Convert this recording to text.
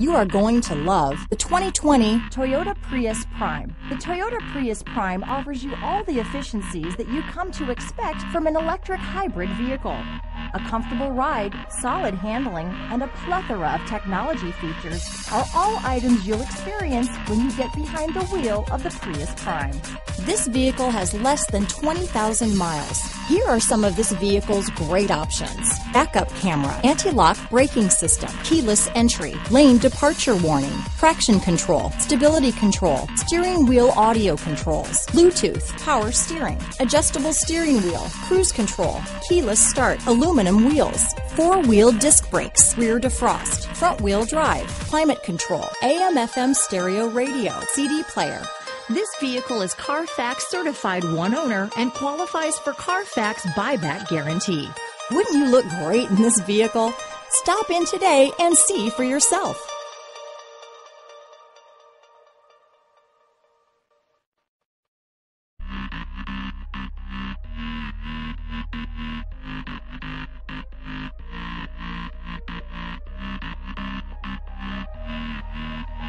You are going to love the 2020 Toyota Prius Prime. The Toyota Prius Prime offers you all the efficiencies that you come to expect from an electric hybrid vehicle. A comfortable ride, solid handling, and a plethora of technology features are all items you'll experience when you get behind the wheel of the Prius Prime. This vehicle has less than 20,000 miles. Here are some of this vehicle's great options: backup camera, anti-lock braking system, keyless entry, lane departure warning, traction control, stability control, steering wheel audio controls, Bluetooth, power steering, adjustable steering wheel, cruise control, keyless start, aluminum wheels, four-wheel disc brakes, rear defrost, front-wheel drive, climate control, AM/FM stereo radio, CD player. This vehicle is Carfax certified one owner and qualifies for Carfax buyback guarantee. Wouldn't you look great in this vehicle? Stop in today and see for yourself.